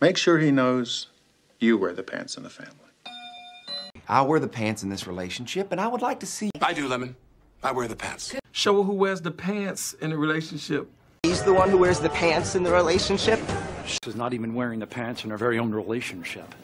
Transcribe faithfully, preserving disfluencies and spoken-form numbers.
Make sure he knows you wear the pants in the family. I wear the pants in this relationship, and I would like to see... I do, Lemon. I wear the pants. Show her who wears the pants in the relationship. He's the one who wears the pants in the relationship? She's not even wearing the pants in her very own relationship.